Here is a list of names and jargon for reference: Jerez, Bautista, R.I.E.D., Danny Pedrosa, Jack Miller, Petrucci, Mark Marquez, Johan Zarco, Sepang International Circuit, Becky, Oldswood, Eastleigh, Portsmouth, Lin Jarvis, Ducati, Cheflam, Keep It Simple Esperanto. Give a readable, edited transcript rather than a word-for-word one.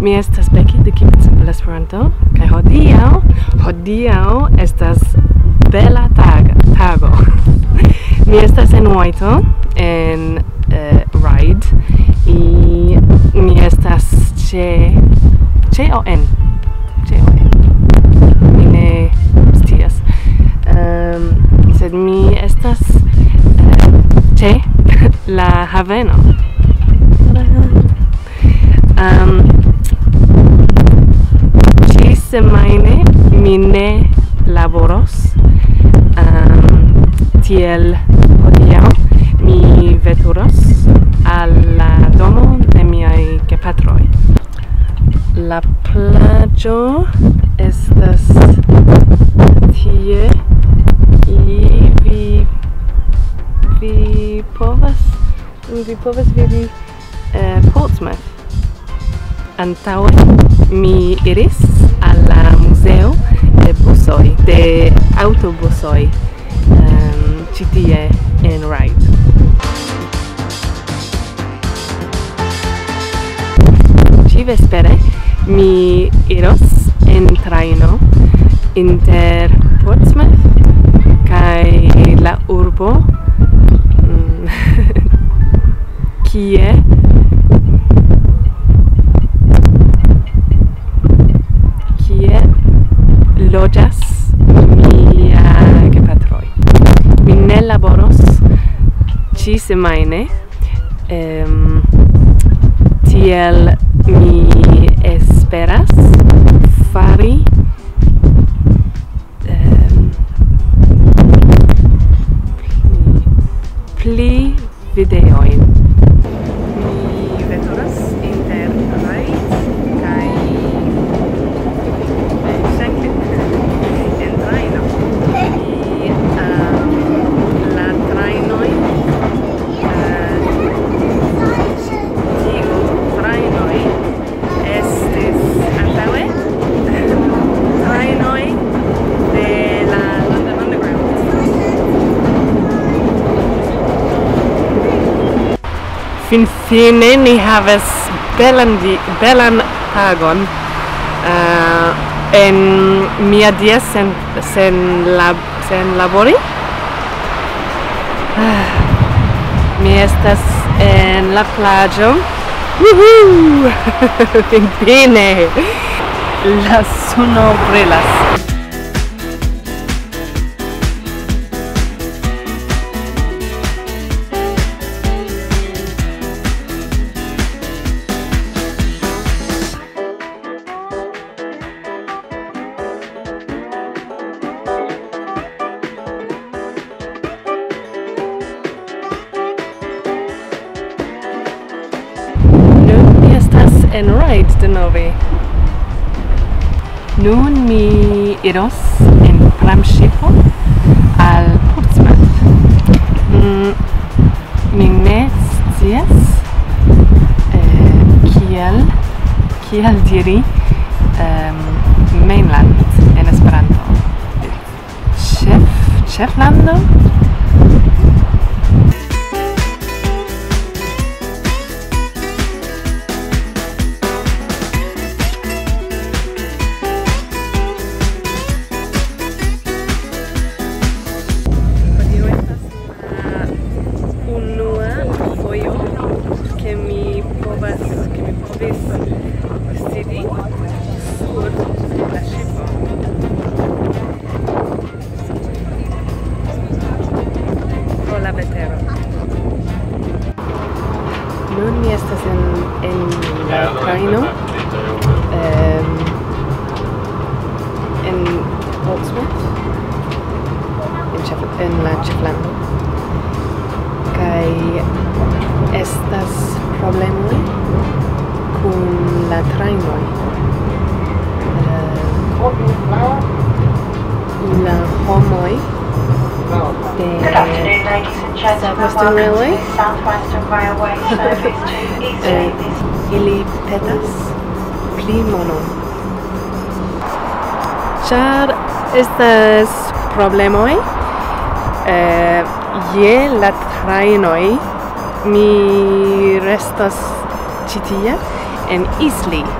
Mi estas Becky de Keep It Simple Esperanto kaj hodiaŭ estas bela tago. Mi estas en Whitehall en R.I.E.D. y mi estas ĉe on. Mi ne scias. Sed mi estas ĉe la haveno. Ĉi-semajne mi ne laboros. Tiel hodiaŭ mi veturos al la domo de miaj gepatroj. La plaĝo estas tie y vi povas vidi Portsmouth. Antaŭe mi iris al la muzeo de aŭtobusoj ĉi tie en R.I.E.D. Ĉi-vespere mi iros en trajno inter Portsmouth kaj la urbo kie loĝas mia gepatroj. Mi ne laboros ĉi-semajne, tiel mi esperas fari pli videojn. Mi veturas inter R.I.E.D. kaj en trajno. La trajnoj tiu trajnoj estis antaŭe trajnoj de la London Underground. Finfine ni havas belan tagon en mia dia sen labori. Mi estas en la plaĝo. Finfine! La suno brilas. En R.I.E.D. denove. Nun mi iros en pramŝipo al Portsmouth. Mi ne scias kiel diri mainland en Esperanto. Cheflando? Nun mi estas en trajno en Oldswood en la Cheflam kaj estas problemoj kun la trajnoj. La homoj Good afternoon, ladies and gentlemen. Welcome to the South Western Railway service to Eastleigh. Ili petas pli monon. Ĉar estas problemoj je la trajnoj. Mi restas ĉi tie en Eastleigh.